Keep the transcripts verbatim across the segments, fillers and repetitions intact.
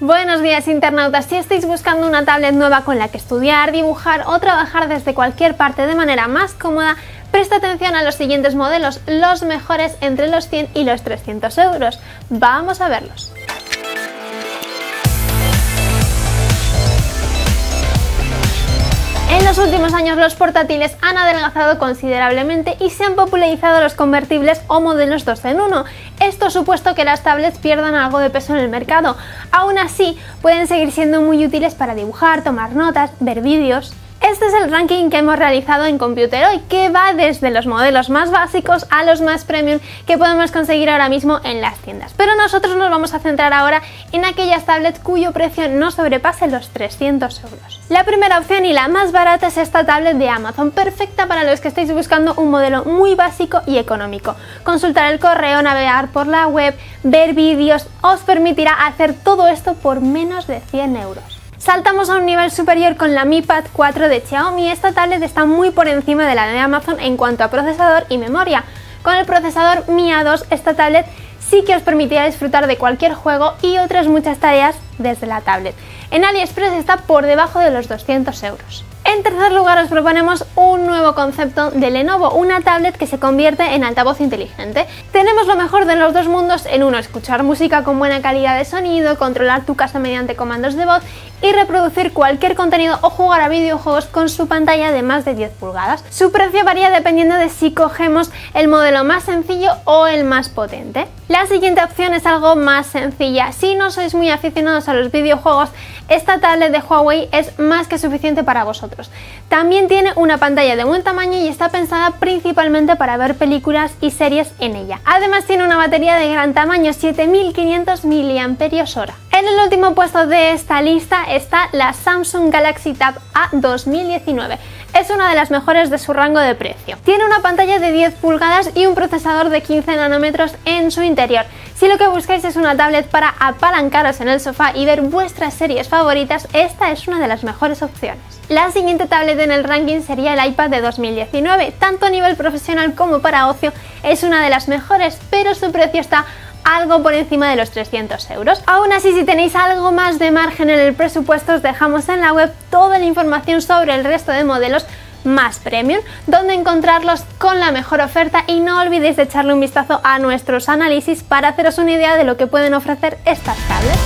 Buenos días internautas, si estáis buscando una tablet nueva con la que estudiar, dibujar o trabajar desde cualquier parte de manera más cómoda, presta atención a los siguientes modelos, los mejores entre los cien y los trescientos euros. Vamos a verlos. En los últimos años los portátiles han adelgazado considerablemente y se han popularizado los convertibles o modelos dos en uno. Esto ha supuesto que las tablets pierdan algo de peso en el mercado. Aún así, pueden seguir siendo muy útiles para dibujar, tomar notas, ver vídeos. Este es el ranking que hemos realizado en Computer Hoy, que va desde los modelos más básicos a los más premium que podemos conseguir ahora mismo en las tiendas. Pero nosotros nos vamos a centrar ahora en aquellas tablets cuyo precio no sobrepase los trescientos euros. La primera opción y la más barata es esta tablet de Amazon, perfecta para los que estáis buscando un modelo muy básico y económico. Consultar el correo, navegar por la web, ver vídeos, os permitirá hacer todo esto por menos de cien euros. Saltamos a un nivel superior con la Mi Pad cuatro de Xiaomi. Esta tablet está muy por encima de la de Amazon en cuanto a procesador y memoria. Con el procesador Mi A dos, esta tablet sí que os permitirá disfrutar de cualquier juego y otras muchas tareas desde la tablet. En AliExpress está por debajo de los doscientos euros. En tercer lugar os proponemos un nuevo concepto de Lenovo, una tablet que se convierte en altavoz inteligente. Tenemos lo mejor de los dos mundos en uno: escuchar música con buena calidad de sonido, controlar tu casa mediante comandos de voz y reproducir cualquier contenido o jugar a videojuegos con su pantalla de más de diez pulgadas. Su precio varía dependiendo de si cogemos el modelo más sencillo o el más potente. La siguiente opción es algo más sencilla. Si no sois muy aficionados a los videojuegos, esta tablet de Huawei es más que suficiente para vosotros. También tiene una pantalla de buen tamaño y está pensada principalmente para ver películas y series en ella. Además tiene una batería de gran tamaño, siete mil quinientos miliamperios hora. En el último puesto de esta lista está la Samsung Galaxy Tab A dos mil diecinueve. Es una de las mejores de su rango de precio. Tiene una pantalla de diez pulgadas y un procesador de quince nanómetros en su interior. Si lo que buscáis es una tablet para apalancaros en el sofá y ver vuestras series favoritas, esta es una de las mejores opciones. La siguiente tablet en el ranking sería el iPad de dos mil diecinueve. Tanto a nivel profesional como para ocio es una de las mejores, pero su precio está algo por encima de los trescientos euros. Aún así, si tenéis algo más de margen en el presupuesto, os dejamos en la web toda la información sobre el resto de modelos más premium, donde encontrarlos con la mejor oferta, y no olvidéis de echarle un vistazo a nuestros análisis para haceros una idea de lo que pueden ofrecer estas tablets.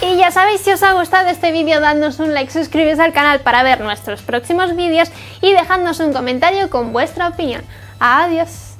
Y ya sabéis, si os ha gustado este vídeo, dadnos un like, suscribiros al canal para ver nuestros próximos vídeos y dejadnos un comentario con vuestra opinión. Adiós.